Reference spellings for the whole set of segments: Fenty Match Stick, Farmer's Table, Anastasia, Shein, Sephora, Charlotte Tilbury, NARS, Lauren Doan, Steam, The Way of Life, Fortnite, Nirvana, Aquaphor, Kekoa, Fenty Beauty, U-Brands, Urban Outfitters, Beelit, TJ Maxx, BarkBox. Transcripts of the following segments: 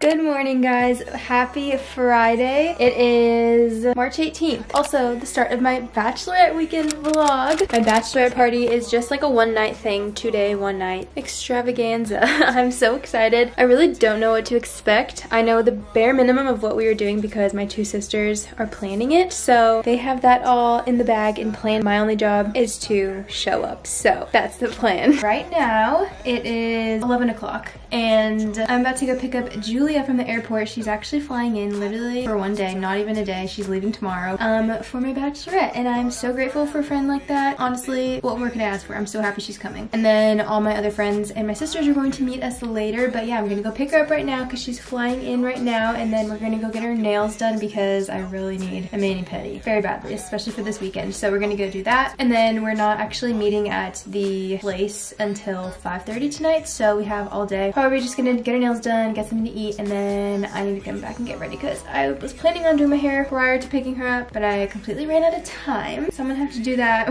Good morning, guys. Happy Friday. It is March 18th. Also, the start of my bachelorette weekend vlog. My bachelorette party is just like a one-night thing, two-day, one-night extravaganza. I'm so excited. I really don't know what to expect. I know the bare minimum of what we were doing because my two sisters are planning it, so they have that all in the bag and planned. My only job is to show up, so that's the plan. Right now, it is 11 o'clock, and I'm about to go pick up Julie from the airport. She's actually flying in literally for one day, not even a day. She's leaving tomorrow for my bachelorette, and I'm so grateful for a friend like that. Honestly, what more could I ask for? I'm so happy she's coming. And then all my other friends and my sisters are going to meet us later, but yeah, I'm gonna go pick her up right now because she's flying in right now, and then we're gonna go get her nails done because I really need a mani-pedi very badly, especially for this weekend. So we're gonna go do that, and then we're not actually meeting at the place until 5:30 tonight, so we have all day. Probably just gonna get her nails done, get something to eat, and then I need to come back and get ready because I was planning on doing my hair prior to picking her up, but I completely ran out of time. So I'm gonna have to do that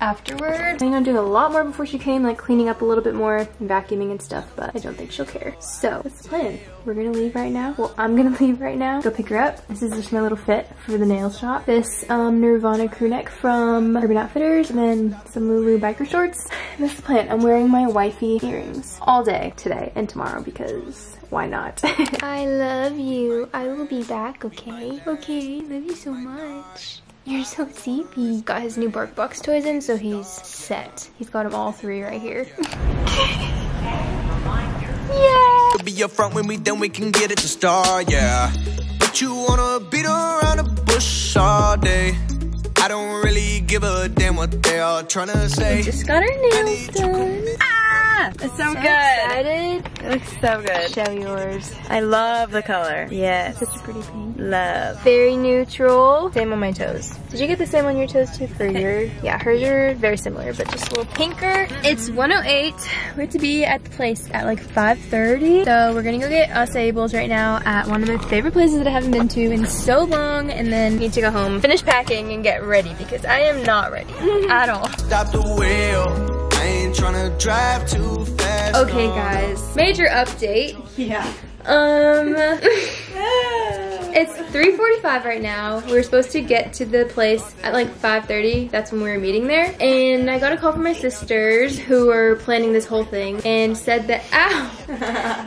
afterwards. I'm gonna do a lot more before she came, like cleaning up a little bit more and vacuuming and stuff, but I don't think she'll care. So that's the plan. We're gonna leave right now. Well, I'm gonna leave right now, go pick her up. This is just my little fit for the nail shop. This Nirvana crew neck from Urban Outfitters, and then some Lulu biker shorts. And that's the plan. I'm wearing my wifey earrings all day today and tomorrow because why not? I love you. I will be back, okay? Okay, love you so much. You're so sleepy. Got his new BarkBox toys in, so he's set. He's got them all three right here. Yeah! Be up front when we done, we can get it to start, yeah. But you wanna beat around the bush all day. I don't really give a damn what they are trying to say. We just got our nails done. It's so good. Excited. It looks so good. Show yours. I love the color. Yes. Such a pretty pink. Love. Very neutral. Same on my toes. Did you get the same on your toes too? For your? Yeah, hers are very similar, but just a little pinker. It's 1:08. We have to be at the place at like 5:30. So we're gonna go get Usables right now at one of my favorite places that I haven't been to in so long, and then need to go home, finish packing, and get ready because I am not ready at all. Stop the wheel. Trying to drive too fast. Okay, guys, major update. Yeah. It's 3:45 right now. We were supposed to get to the place at like 5:30. That's when we were meeting there. And I got a call from my sisters who were planning this whole thing and said that, ow!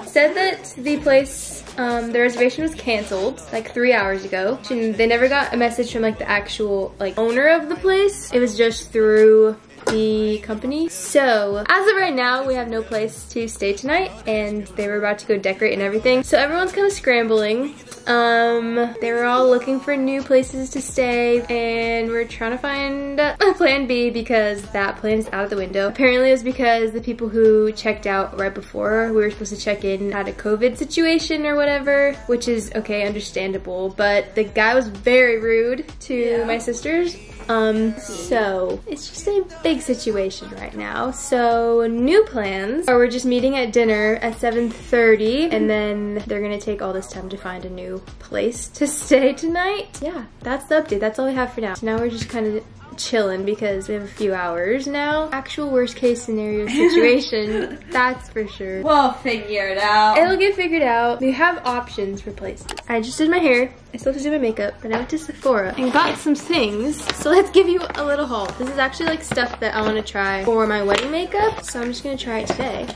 Said that the place, the reservation was canceled like 3 hours ago. And they never got a message from like the actual like owner of the place. It was just through the company. So as of right now, we have no place to stay tonight, and they were about to go decorate and everything, so everyone's kind of scrambling. They were all looking for new places to stay, and we're trying to find a plan B because that plan is out of the window. Apparently it was because the people who checked out right before we were supposed to check in had a COVID situation or whatever, which is okay, understandable, but the guy was very rude to my sisters. So it's just a big situation right now. So new plans are we're just meeting at dinner at 7:30, and then they're gonna take all this time to find a new place to stay tonight. Yeah, that's the update. That's all we have for now. So now we're just kind of chilling because we have a few hours now. Actual worst case scenario situation, that's for sure. We'll figure it out. It'll get figured out. We have options for places. I just did my hair. I still have to do my makeup, but I went to Sephora and got some things. So let's give you a little haul. This is actually like stuff that I want to try for my wedding makeup. So I'm just gonna try it today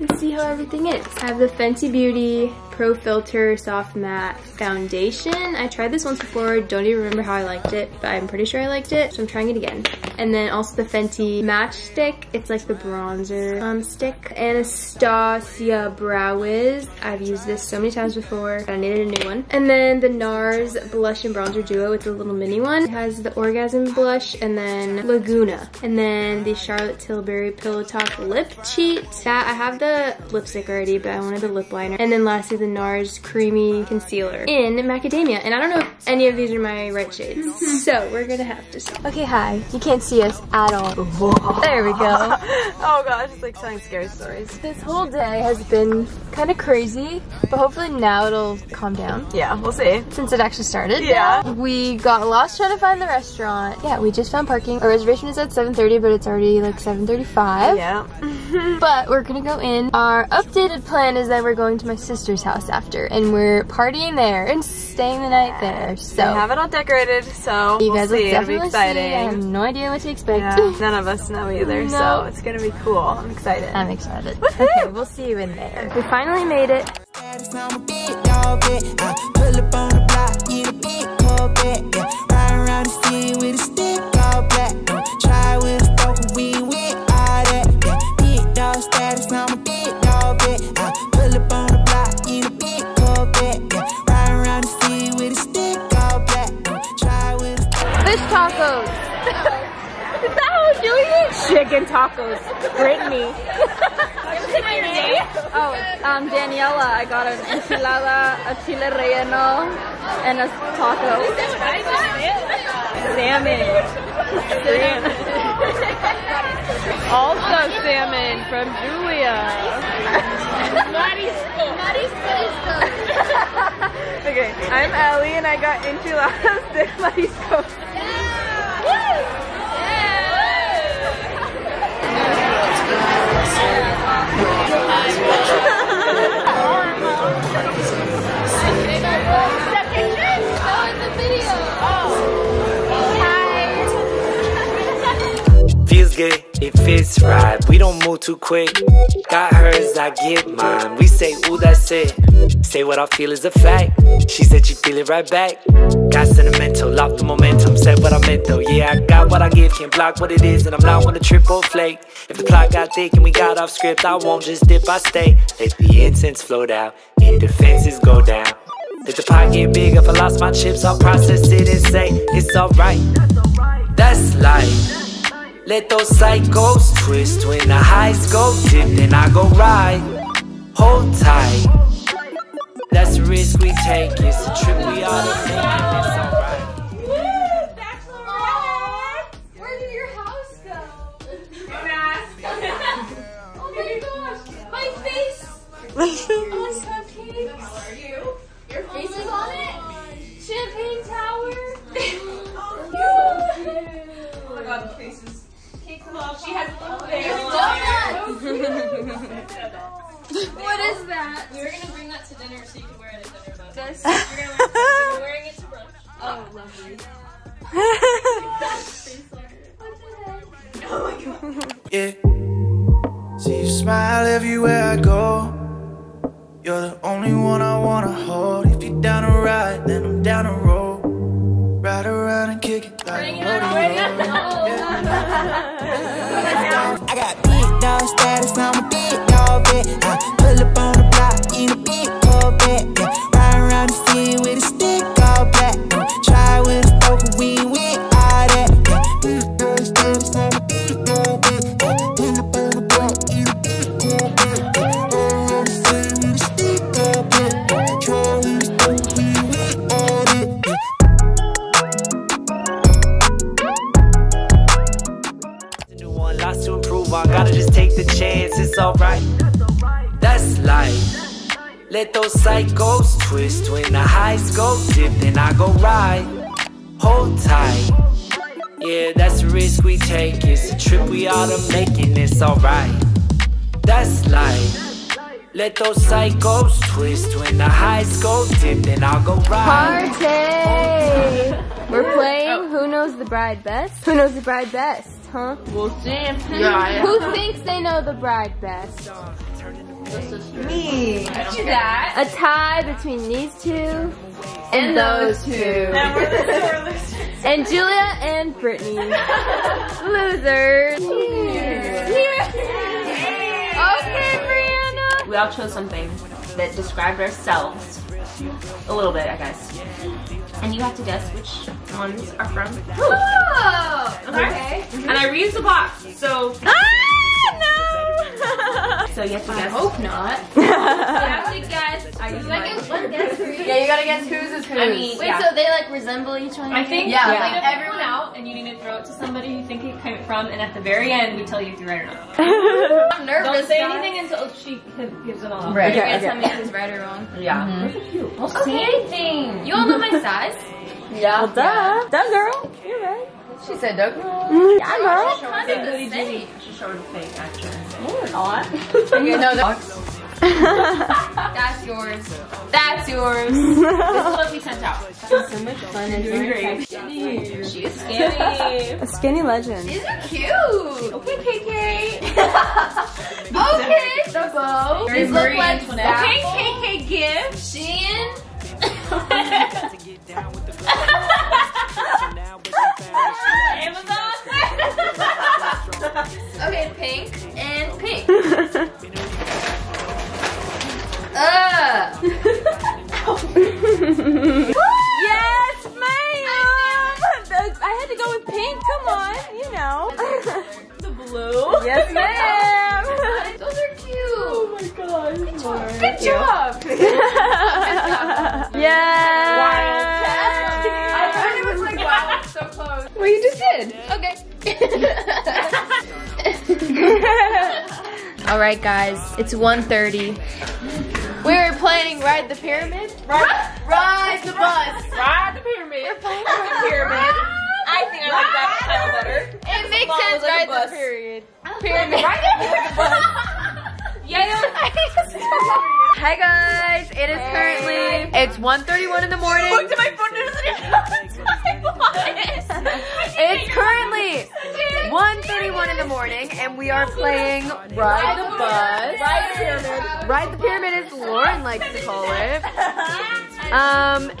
and see how everything is. I have the Fenty Beauty Pro Filter Soft Matte Foundation. I tried this once before, don't even remember how I liked it, but I'm pretty sure I liked it, so I'm trying it again. And then also the Fenty Match Stick. It's like the bronzer stick. Anastasia Brow Wiz. I've used this so many times before, but I needed a new one. And then the NARS Blush and Bronzer Duo. It's a little mini one. It has the Orgasm Blush and then Laguna. And then the Charlotte Tilbury Pillow Talk Lip Cheat. That I have the lipstick already, but I wanted the lip liner. And then lastly, the NARS Creamy Concealer in Macadamia, and I don't know if any of these are my right shades, so we're gonna have to see. Okay, hi. You can't see us at all. Whoa. There we go. Oh gosh, it's like telling scary stories. This whole day has been kind of crazy, but hopefully now it'll calm down. Yeah, we'll see. Since it actually started. Yeah. We got lost trying to find the restaurant. Yeah, we just found parking. Our reservation is at 7:30, but it's already like 7:35. Yeah. But we're gonna go in. Our updated plan is that we're going to my sister's house. house after, and we're partying there and staying the night there. So I have it all decorated, so you guys will definitely see. I have no idea what to expect. Yeah, none of us know either, so it's gonna be cool. I'm excited. I'm excited. Woohoo! Okay, we'll see you in there. We finally made it. Tacos. Is that how we're doing it? Chicken tacos. Brittany. Oh, Daniela. I got an enchilada, a chile relleno, and a taco. Salmon. Salmon. Also salmon from Julia. Okay, I'm Ellie, and I got enchiladas de marisco. Feels good, it fits right. We don't move too quick. Got hers, I get mine. We say, ooh, that's it. Say what I feel is a fact. She said she feel it right back. Got sentimental, locked the momentum, said what I meant though. Yeah, I got what I give, can't block what it is, and I'm not one to trip or flake. If the plot got thick and we got off script, I won't just dip, I stay. Let the incense float out and defenses go down. Let the pot get big, if I lost my chips, I'll process it and say, it's alright. That's life. Let those psychos twist. When the highs go dip, then I go ride. Hold tight. That's a risk we take. It's a trip we all take. It's alright. Woo! Bachelorette! Where did your house go? Oh my gosh! My face! Oh, it's not cake. How are you? Your face is on it? Champagne tower? Oh, oh my god, the face is... Well, she has little donuts. What is that? We were gonna bring that to dinner so you can wear it at dinner, though. This? You're wearing it to brunch. Oh, lovely. Oh my god. Yeah. See you smile everywhere I go. You're the only one I wanna hold. If you're down a ride, then I'm down a road. Ride around and kick it like a I got big dog status, I'm a big dog vet. I pull up on the block in a big Corvette. Ride around the city with a stick all black. Try with a poker, we win all that. Big dog status, I'm a big dog vet. Pull up on the block in a big Corvette. Ride around the city with a stick all black. Try with a poker, we win all that. Lots to improve on, gotta just take the chance, it's alright. That's life. Let those psychos twist. When the highs go dip, then I go ride. Hold tight. Yeah, that's a risk we take. It's a trip we oughta make, and it's alright. That's life. Let those psychos twist. When the highs go dip, then I'll go ride. Party! We're playing Who Knows the Bride Best? Who knows the bride best? Huh? We'll see. Yeah. Who thinks they know the bride best? Me. A tie between these two and those two. And Julia and Brittany. Losers. Okay, Brianna. We all chose something that described ourselves a little bit, I guess. And you have to guess which ones are from who. Oh, okay. And I reused the box, so. Ah, no! So you have to guess. I hope not. You have to guess. I guess one guess for you. Yeah, you gotta guess whose is whose. I mean, wait, so they like resemble each other? I think, yeah. Like everyone out, and you need to throw it to somebody you think it came from, and at the very end, we tell you if you're right or not. I'm nervous. Don't say anything until she gives it all up. Right. You're gonna tell me if it's right or wrong. Yeah. Look at you. I'll see anything. You all know my size. Yeah, well, duh girl. You're right. She said, duh girl. Yeah, girl. She showed a fake, actually. No, we're not. Okay, no, That's yours. That's yours. This is what we sent out. She's so much fun and doing great. She is skinny. A skinny legend. These are cute. Okay, KK. Okay, the bow. These look like okay, KK gift. Shein. Amazon. Okay, pink and pink. Yes, ma'am! I had to go with pink, come on, you know. The blue. Yes, ma'am! Those are cute. Oh my gosh. Good job! Good job. Yes! I thought it was like, wow, it's so close. Well, you just did. Okay. All right, guys, it's 1:30. We were planning ride the pyramid. Ride the bus. Ride the pyramid. We're playing ride the pyramid. I think I like that title better. It makes sense. Ride the pyramid. Pyramid. Ride the bus. Yeah. Hi guys, it is currently, it's 1:31 in the morning. I looked at my phone and it's currently 1:31 in the morning and we are playing Ride the Bus. Ride the Pyramid. Ride the Pyramid is Lauren likes to call it.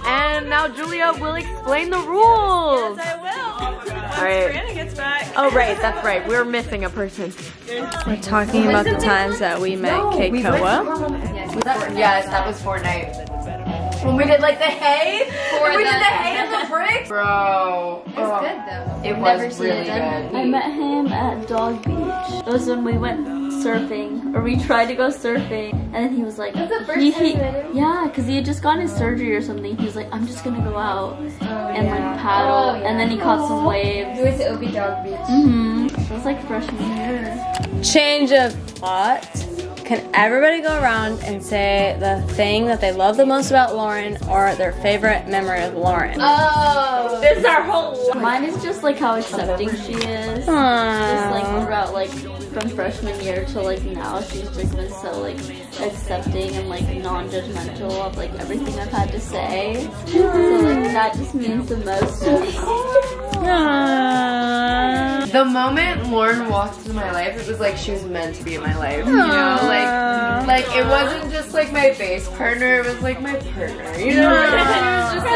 And now Julia will explain the rules. Yes, I will. All right. Savannah gets back. Oh right, that's right. We're missing a person. We're talking about the times that we met Kekoa. Yes, that was Fortnite. When we did like the hay, we did the hay and the bricks. Bro, it was good though. It was really good. I met him at Dog Beach. That was when we went surfing, or we tried to go surfing, and then he was like, yeah, cause he had just gotten his surgery or something. He was like, I'm just gonna go out and like paddle, and then he caught some waves. We went to Obi Dog Beach. It was like freshman year. Change of plot. Can everybody go around and say the thing that they love the most about Lauren or their favorite memory of Lauren? Oh! This is our whole life. Mine is just like how accepting she is. Aww. Just like throughout, like from freshman year to like now, she's just been so like accepting and like non-judgmental of like everything I've had to say. So like that just means the most to me. Aww. The moment Lauren walked into my life, it was like she was meant to be in my life. Aww. You know, like it wasn't just like my base partner, it was like my partner. You know, she was just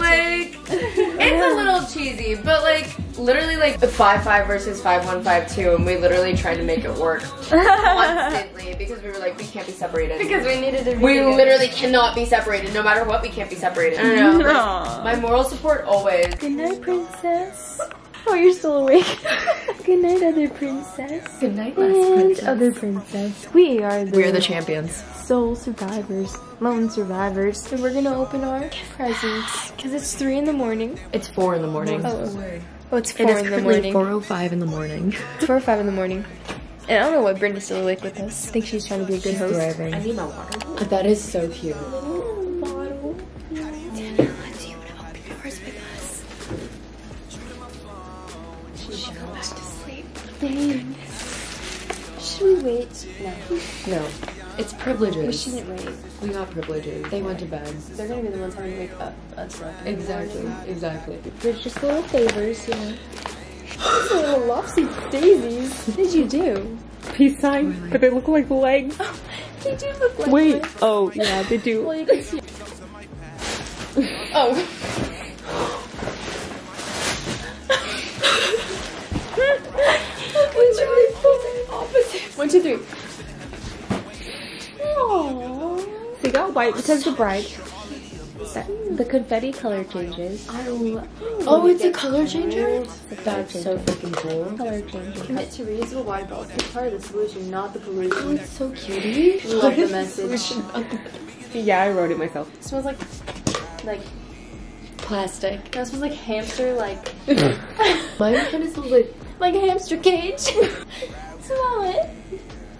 like it's a little cheesy, but like literally like the 5'5" versus 5'1", 5'2", and we literally tried to make it work constantly because we were like, we can't be separated. Because we needed to be literally cannot be separated. No matter what, we can't be separated. I know. My moral support always. Good night, princess. Oh, you're still awake. Good night, other princess. Good night, other princess. We are the champions. Soul survivors. Lone survivors. And we're gonna open our presents. Because it's 3 in the morning. It's 4 in the morning. Oh, word. Oh, it's 4 in the morning. 4:05 in the morning. 4:05 in the morning. And I don't know why Brenda's still awake with us. I think she's trying to be a good host. Thriving. I need my water. But that is so cute. Should we wait? No. It's privileges. We shouldn't wait. We got privileges. They went to bed. They're gonna be the ones having to wake up. That's right. Exactly. Exactly. There's just little favors, you know. These are little lopsided daisies. What did you do? Peace sign, really? But they look like legs. They do look like legs. Wait. Oh, yeah, they do. Well, you can see. Oh. One, two, three. Aww. They got white because the bride. The confetti color changes. Oh, it's a color changer? That's so freaking cool. Color changer. Commit to reusable water bottles. It's part of the solution, not the pollution. Oh, it's so cute. Love the message. Yeah, I wrote it myself. It smells like plastic. That smells like hamster, like. Mine kind of smells like a hamster cage. Smell it.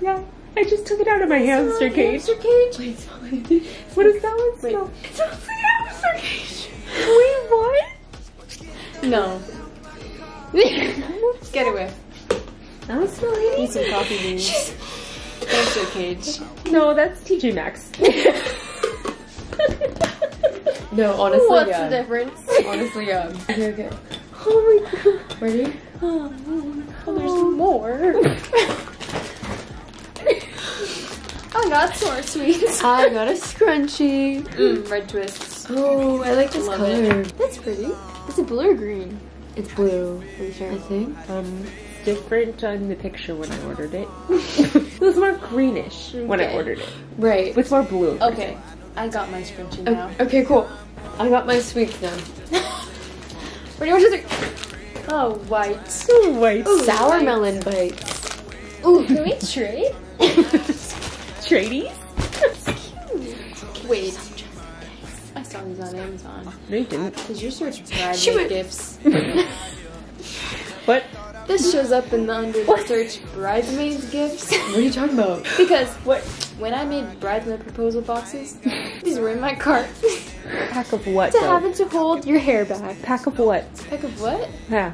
Yeah, I just took it out of my hamster cage. Hamster cage? Wait, smell it. What does that one smell? It smells like a hamster cage. Wait, what? No. Get away. That one smells like eating coffee beans. That's okay. No, that's TJ Maxx. No, honestly, what's the difference? Honestly, okay, okay. Oh my god. Ready? Oh, there's more. I got sour sweets. I got a scrunchie. Red twists. Oh, I like this color. That's pretty. Is it blue or green? It's blue. Are you sure? I think. Different on the picture when I ordered it. It was more greenish when I ordered it. Right. It's more blue. Okay. I got my scrunchie now. Okay, cool. I got my sweets now. Ready, one, two, three. Oh, white. Oh, white. Ooh, sour white. Melon bites. Ooh, can we trade? Tradies? That's cute. Wait. I saw these on Amazon. No, you didn't. Because your search private gifts. What? This shows up in the under the search bridesmaids gifts. What are you talking about? Because what? When I made bridesmaid proposal boxes, these were in my cart. Pack of what? To have it to hold your hair back. Pack of what? Pack of what? Yeah.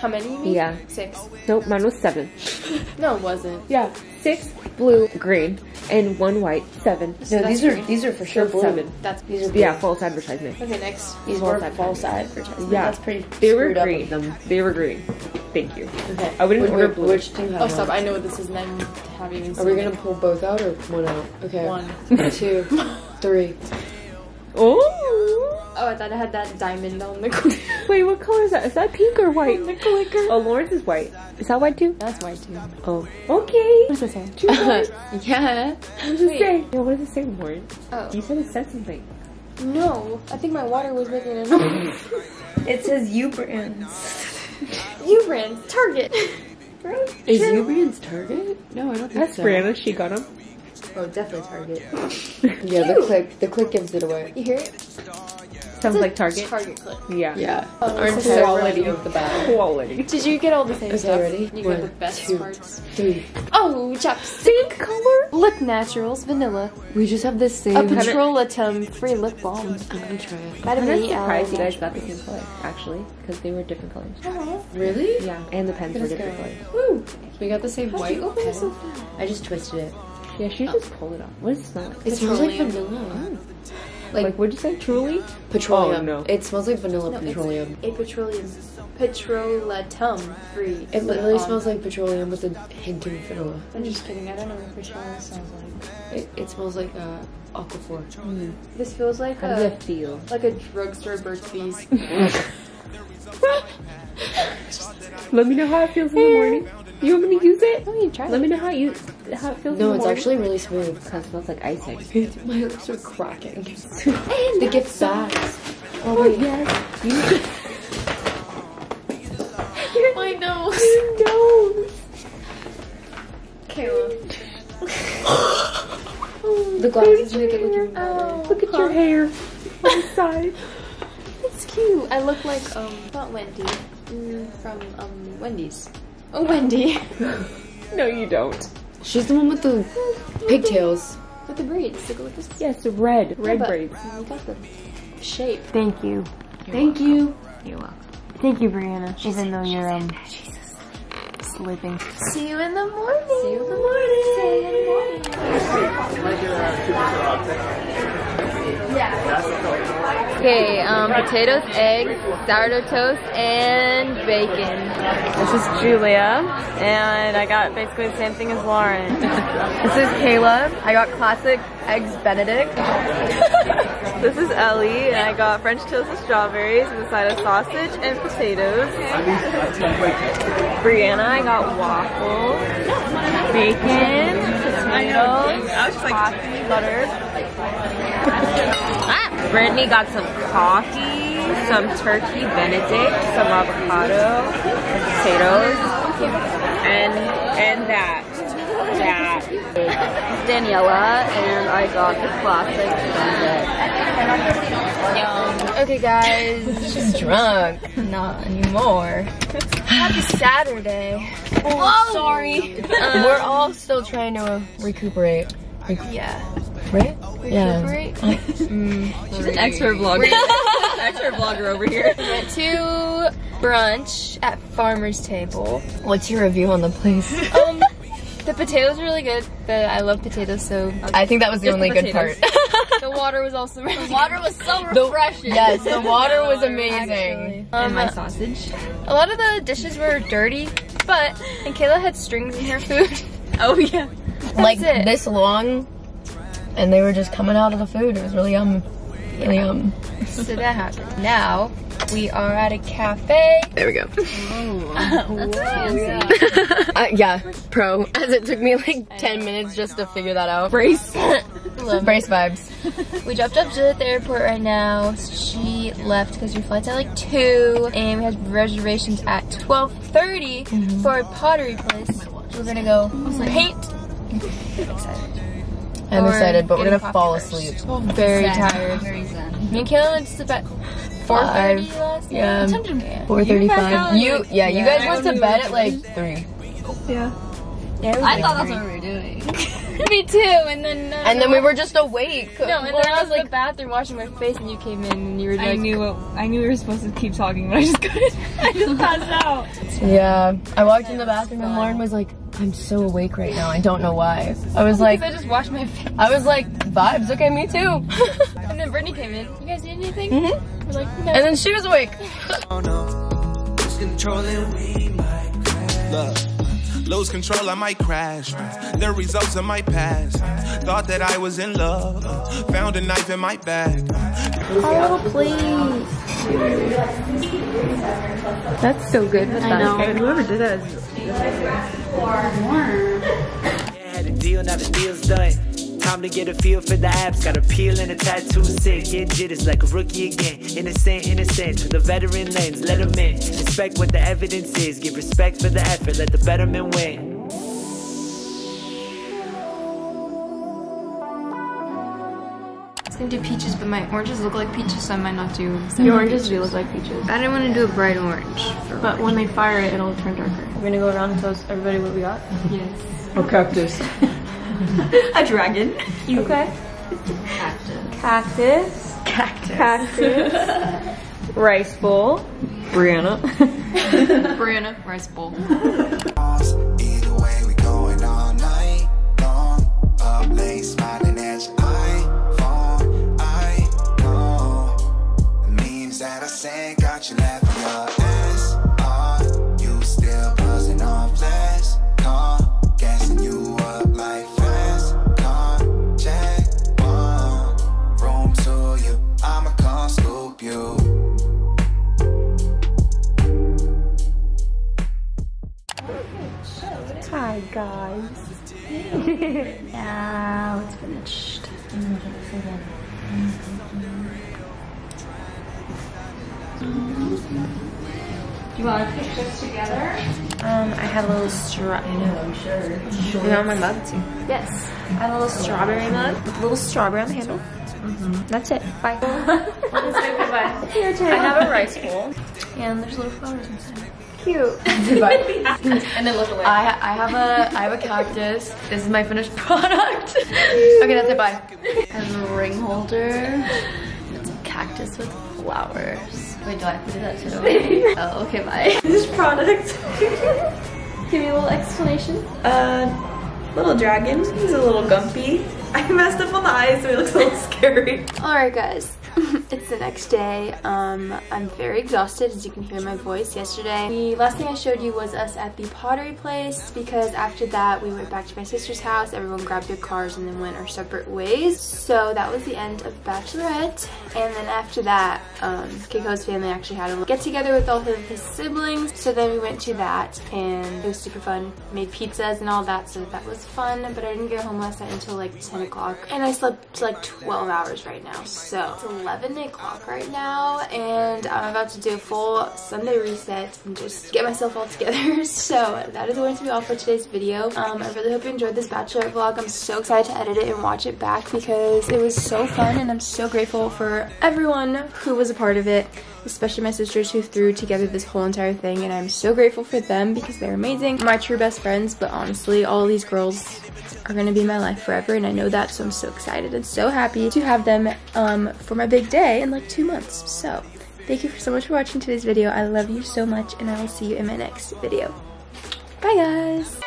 How many you mean? Yeah. 6. Nope, mine was 7. No, it wasn't. Yeah. 6, blue, green, and 1 white. 7. So no, these are for sure blue. 7. These are blue. Yeah, false advertisement. Okay, next. These were false advertisement. Yeah. That's pretty They were green. Thank you. Okay. I wouldn't order blue. Which do you have? Oh, stop. I know what this is and I haven't even seen it. Are we going to pull both out or one out? Okay. 1. 2. 3. Oh! Oh, I thought I had that diamond on the clicker. Wait, what color is that? Is that pink or white? On the clicker. Oh, Lauren's is white. Is that white too? That's white too. Oh. Okay. What does it say? Yeah. What does it say? Yeah, what does it say, Lauren? Oh. You said it said something. No. I think my water was making a noise. It says U-Brands. U-Brands. Target. Is U-Brands Target? No, I don't think so. That's Brianna. She got them. Oh, definitely Target. Yeah, cute. The click gives it away. You hear it? Sounds like Target. Target click. Yeah. Yeah. Oh, quality of the bag. Quality. Did you get all the same stuff? Ready? You got the best parts. 3. Oh, chapstick. Same color. Lip Naturals Vanilla. We just have this same. A Petrolatum free lip balm. I'm gonna try it. I'm surprised you guys got the same color, actually, because they were different colors. Oh. Really? Yeah. And the pens were different colors. Woo! We got the same white. How'd you open it so fast? I just twisted it. Yeah, she just pulled it off. What is that? It smells like vanilla. Like what'd you say? Truly? Petroleum. Oh, no. It smells like vanilla petroleum. A petroleum. Petrolatum free. It literally smells like petroleum with a hint of vanilla. I'm just kidding. I don't know what petroleum smells like. It smells like Aquaphor. This feels like like a drugstore Burt's Bees. Let me know how it feels in the morning. You want me to use it? No, you try it. Let me know how it feels. No, it's actually really smooth. Because it smells like icing. My lips are cracking. The gift bags. Oh, wait. Yes. My nose. Your nose. Kayla. The glasses make it look even better. Look at your hair on the side. It's cute. I look like, not Wendy. From, Wendy's. Oh, Wendy. No, you don't. She's the one with the pigtails. With the braids. Look at this. Yes, the red. Red braids. You got the shape. Thank you. Thank you. You're welcome. Thank you, Brianna. Even though you're, sleeping. See you in the morning. See you in the morning. See you in the morning. Yeah. Okay, potatoes, eggs, sourdough toast, and bacon. This is Julia, and I got basically the same thing as Lauren. This is Caleb. I got classic eggs Benedict. This is Ellie, and I got French toast with strawberries with a side of sausage and potatoes. Brianna, I got waffles, bacon, tomatoes, coffee, butter. Brittany got some coffee, some turkey Benedict, some avocado, potatoes, and that. Daniela, and I got the classic Benedict. Okay guys, she's drunk. Not anymore. Happy Saturday. Oh, whoa! Sorry. We're all still trying to recuperate. Yeah. Right? Recuperate? Yeah. She's an expert vlogger. Expert vlogger over here. We went to brunch at Farmer's Table. What's your review on the place? The potatoes are really good, but I love potatoes, so... I think that was the only good part. The water was also really good. The water was so refreshing. Yes, the water was amazing. And my sausage. A lot of the dishes were dirty, but... And Kayla had strings in her food. Oh, yeah. Like, this long, and they were just coming out of the food. It was really yum. Really yum. So that happened. Now... We are at a cafe. There we go. Oh, that's fancy. Yeah, pro. As it took me like 10 minutes just to figure that out. Brace. Brace vibes. We dropped up to the airport right now. She left because your flight's at like 2, and we had reservations at 12:30 for a pottery place. We're gonna go paint. I'm excited, but we're gonna fall asleep. Very tired. Me and Kayla went to sleep at 4:30 last night. Yeah. 4:35. You guys went to bed at like 3. Yeah. I thought that's what we were doing. Me too. And then we were just awake. No, and then I was like in the bathroom washing my face, and you came in and you were like. I knew we were supposed to keep talking, but I just couldn't. I just passed out. Yeah. I walked in the bathroom and Lauren was like, "I'm so awake right now. I don't know why." I was like, "I just washed my face." I was like, "Vibes, okay, me too." And then Brittany came in. You guys need anything? Mm-hmm. We're like, no. And then she was awake. Oh no, lose control and we might crash. Lose control, I might crash. The results of my past. Thought that I was in love. Found a knife in my bag. Oh please. That's so good. I know. Whoever did that is warm. Yeah, the deal, now the deal's done. Time to get a feel for the abs. Got a peel and a tattoo sick. Get jittered like a rookie again. Innocent, innocent. To the veteran lens, let them in. Respect what the evidence is. Give respect for the effort. Let the betterman win. Do peaches, but my oranges look like peaches, so I might not do. Your oranges do look like peaches. I didn't want to do a bright orange, but when they fire it, it'll turn darker. We're gonna go around and tell everybody what we got. Yes. A cactus. A dragon. You okay? Cactus. Cactus. Cactus. Cactus. Rice bowl. Brianna. Brianna. Rice bowl. Either way, we going all night long. Up late, smiling at your eye. That I sang got you laughing your ass off. You still buzzing off last call, gassing you up like fast car. Check one room to you, I'ma come scoop you. Hi guys. Now it's finished. You want to put this together? I had a little strawberry. I know, I'm sure. You want my mug too? Yes. I had a little strawberry mug with a little strawberry on the handle. That's it. Bye. Let's say goodbye. Here, I have a rice bowl. And there's little flowers inside. Cute. And then look away. I have a cactus. This is my finished product. Okay, that's it. Bye. I have a ring holder. It's a cactus with flowers. Wait, do I have to do that too? Oh, okay, bye. This product. Give me a little explanation. Little dragon. He's a little gumpy. I messed up on the eyes, so he looks a little scary. Alright, guys. It's the next day. I'm very exhausted, as you can hear my voice. Yesterday, the last thing I showed you was us at the pottery place, because after that we went back to my sister's house. Everyone grabbed their cars and then went our separate ways. So that was the end of Bachelorette. And then after that, Keiko's family actually had a get together with all of his siblings. So then we went to that, and it was super fun. Made pizzas and all that, so that was fun. But I didn't get home last night until like 10 o'clock, and I slept like 12 hours right now. So it's 11 o'clock right now, and I'm about to do a full Sunday reset and just get myself all together. So that is going to be all for today's video. I really hope you enjoyed this Bachelorette vlog. I'm so excited to edit it and watch it back, because it was so fun, and I'm so grateful for everyone who was a part of it, especially my sisters who threw together this whole entire thing, and I'm so grateful for them because they're amazing. My true best friends, but honestly, all these girls are gonna be my life forever, and I know that, so I'm so excited and so happy to have them for my big day in like 2 months. So thank you so much for watching today's video. I love you so much, and I will see you in my next video. Bye guys.